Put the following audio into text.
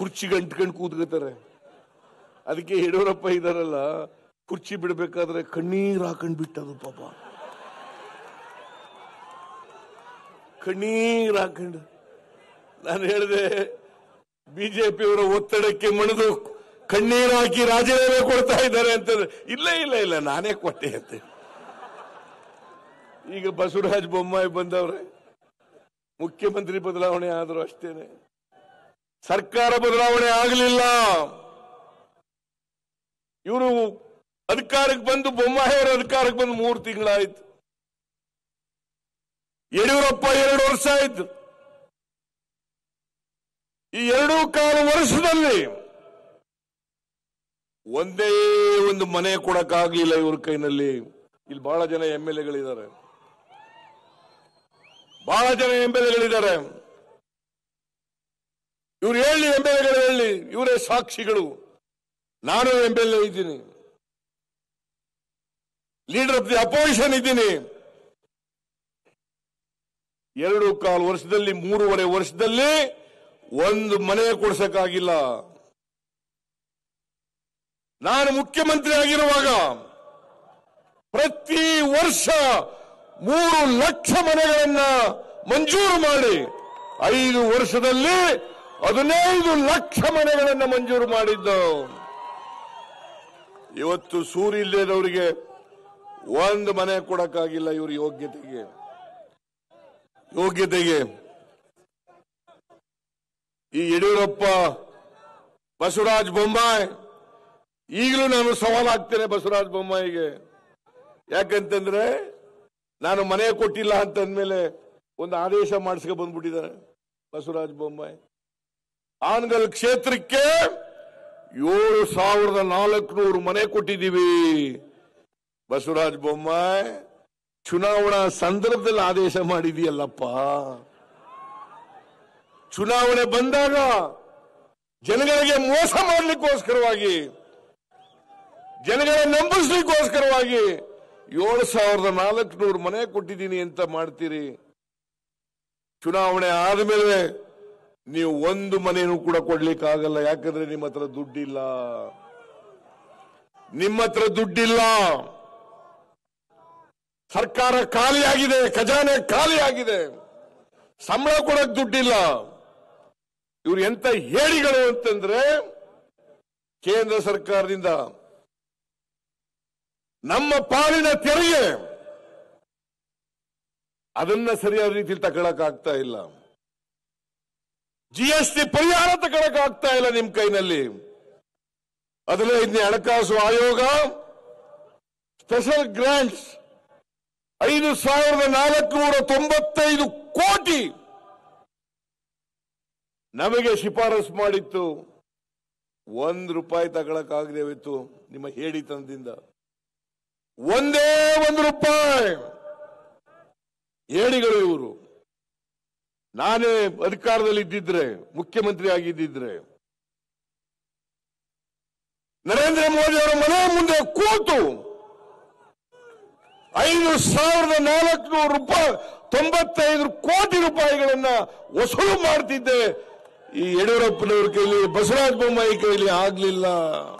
ಕುರ್ಚಿ ಗಂಟಕಂಡ್ ಕೂತ್ಕೊತಾರೆ. ಅದಕ್ಕೆ ಯಡಿಯೂರಪ್ಪ ಇದಾರಲ್ಲ, ಕುರ್ಚಿ ಬಿಡಬೇಕಾದ್ರೆ ಕಣ್ಣೀರ್ ಹಾಕೊಂಡು ಬಿಟ್ಟರು ಪಾಪ, ಕಣ್ಣೀರ್ ಹಾಕೊಂಡು. ನಾನು ಹೇಳಿದೆ ಬಿಜೆಪಿ ಅವರ ಒತ್ತಡಕ್ಕೆ ಮಣಿದು ಕಣ್ಣೀರು ಹಾಕಿ ರಾಜೀನಾಮೆ ಕೊಡ್ತಾ ಇದ್ದಾರೆ ಅಂತ. ಇಲ್ಲ ಇಲ್ಲ ಇಲ್ಲ ನಾನೇ ಕೊಟ್ಟೆ ಅಂತ. ಈಗ ಬಸವರಾಜ ಬೊಮ್ಮಾಯಿ ಬಂದವ್ರೆ, ಮುಖ್ಯಮಂತ್ರಿ ಬದಲಾವಣೆ ಆದರೂ ಅಷ್ಟೇನೆ, ಸರ್ಕಾರ ಬದಲಾವಣೆ ಆಗಲಿಲ್ಲ. ಇವರು ಅಧಿಕಾರಕ್ಕೆ ಬಂದು, ಬೊಮ್ಮಾಯಿ ಅವರು ಅಧಿಕಾರಕ್ಕೆ ಬಂದು 3 ತಿಂಗಳಾಯ್ತು, ಯಡಿಯೂರಪ್ಪ 2 ವರ್ಷ ಆಯ್ತು. ಈ 2.5 ವರ್ಷದಲ್ಲಿ ಒಂದೇ ಒಂದು ಮನೆ ಕೊಡಕ್ಕಾಗ್ಲಿಲ್ಲ ಇವ್ರ ಕೈನಲ್ಲಿ. ಇಲ್ಲಿ ಬಹಳ ಜನ ಎಂಎಲ್ಎಗಳಿದ್ದಾರೆ, ಬಹಳ ಜನ ಎಂಎಲ್ಎಗಳಿದ್ದಾರೆ. ಇವ್ರು ಹೇಳಿ, ಎಂಎಲ್ಎಗಳು ಹೇಳಿ, ಇವರೇ ಸಾಕ್ಷಿಗಳು. ನಾನು ಎಂಎಲ್ಎ ಇದ್ದೀನಿ, ಲೀಡರ್ ಆಫ್ ದಿ ಅಪೋಸಿಷನ್ ಇದ್ದೀನಿ. 2.5 ವರ್ಷದಲ್ಲಿ 3.5 ವರ್ಷದಲ್ಲಿ 1 ಮನೆ ಕೊಡ್ಸಕ್ಕಾಗಿಲ್ಲ. ನಾನು ಮುಖ್ಯಮಂತ್ರಿ ಆಗಿರುವಾಗ ಪ್ರತಿ ವರ್ಷ 3 ಲಕ್ಷ ಮನೆಗಳನ್ನ ಮಂಜೂರು ಮಾಡಿ 5 ವರ್ಷದಲ್ಲಿ 15 ಲಕ್ಷ ಮನೆಗಳನ್ನ ಮಂಜೂರು ಮಾಡಿದ್ದು. ಇವತ್ತು ಸೂರು ಇಲ್ಲದವರಿಗೆ 1 ಮನೆ ಕೊಡಕ್ಕಾಗಿಲ್ಲ. ಇವರು ಯೋಗ್ಯತೆಗೆ ಈ ಯಡಿಯೂರಪ್ಪ, ಬಸವರಾಜ ಬೊಮ್ಮಾಯಿ ಈಗಲೂ ನಾನು ಸವಾಲಾಗ್ತೇನೆ ಬಸವರಾಜ ಬೊಮ್ಮಾಯಿಗೆ. ಯಾಕಂತಂದ್ರೆ ನಾನು ಮನೆ ಕೊಟ್ಟಿಲ್ಲ ಅಂತಂದ್ಮೇಲೆ ಒಂದು ಆದೇಶ ಮಾಡಿಸ್ಕೊಂಡು ಬಂದ್ಬಿಟ್ಟಿದ್ದಾರೆ ಬಸವರಾಜ ಬೊಮ್ಮಾಯಿ. ಹಾನಗಲ್ ಕ್ಷೇತ್ರಕ್ಕೆ 7,400 ಮನೆ ಕೊಟ್ಟಿದ್ದೀವಿ. ಬಸವರಾಜ ಬೊಮ್ಮಾಯಿ, ಚುನಾವಣಾ ಸಂದರ್ಭದಲ್ಲಿ ಆದೇಶ ಮಾಡಿದೆಯಲ್ಲಪ್ಪ, ಚುನಾವಣೆ ಬಂದಾಗ ಜನಗಳಿಗೆ ಮೋಸ ಮಾಡಲಿಕ್ಕೋಸ್ಕರವಾಗಿ, ಜನಗಳ ನಂಬಿಸ್ಲಿಕ್ಕೋಸ್ಕರವಾಗಿ 7,400 ಮನೆ ಕೊಟ್ಟಿದ್ದೀನಿ ಅಂತ ಮಾಡ್ತೀರಿ. ಚುನಾವಣೆ ಆದಮೇಲೆ ನೀವು 1 ಮನೆಯೂ ಕೂಡ ಕೊಡ್ಲಿಕ್ಕೆ ಆಗಲ್ಲ. ಯಾಕಂದ್ರೆ ನಿಮ್ಮ ಹತ್ರ ದುಡ್ಡಿಲ್ಲ. ಸರ್ಕಾರ ಖಾಲಿಯಾಗಿದೆ, ಖಜಾನೆ ಖಾಲಿಯಾಗಿದೆ, ಸಂಬಳ ಕೊಡಕ್ ದುಡ್ಡಿಲ್ಲ. ಇವ್ರು ಎಂತ ಹೇಳಿಗಳು ಅಂತಂದ್ರೆ, ಕೇಂದ್ರ ಸರ್ಕಾರದಿಂದ ನಮ್ಮ ಪಾಲಿನ ತೆರಿಗೆ ಅದನ್ನ ಸರಿಯಾದ ರೀತಿಯಲ್ಲಿ ತಗೊಳಕ್ಕಾಗ್ತಾ ಇಲ್ಲ, GST ಪರಿಹಾರ ತಗೊಳಕ್ಕಾಗ್ತಾ ಇಲ್ಲ ನಿಮ್ಮ ಕೈನಲ್ಲಿ. ಅದನ್ನ ಇದನ್ನ ಹಣಕಾಸು ಆಯೋಗ ಸ್ಪೆಷಲ್ ಗ್ರಾಂಟ್ಸ್ 5,495 ಕೋಟಿ ನಮಗೆ ಶಿಫಾರಸು ಮಾಡಿತ್ತು. 1 ರೂಪಾಯಿ ತಗೊಳಕ್ಕಾಗದೆ ಹೋಯ್ತು ನಿಮ್ಮ ಹೇಳಿತನದಿಂದ. 1 ರೂಪಾಯಿ ಹೇಳಿಗಳು ಇವರು. ನಾನೇ ಅಧಿಕಾರದಲ್ಲಿ ಇದ್ದಿದ್ರೆ, ಮುಖ್ಯಮಂತ್ರಿ ಆಗಿದ್ದಿದ್ರೆ, ನರೇಂದ್ರ ಮೋದಿ ಅವರ ಮನೆ ಮುಂದೆ ಕೂತು 5,495 ಕೋಟಿ ರೂಪಾಯಿಗಳನ್ನ ವಸೂಲು ಮಾಡ್ತಿದ್ದೆ. ಈ ಯಡಿಯೂರಪ್ಪನವ್ರ ಕೈಲಿ, ಬಸವರಾಜ ಬೊಮ್ಮಾಯಿ ಕೈಲಿ ಆಗ್ಲಿಲ್ಲ.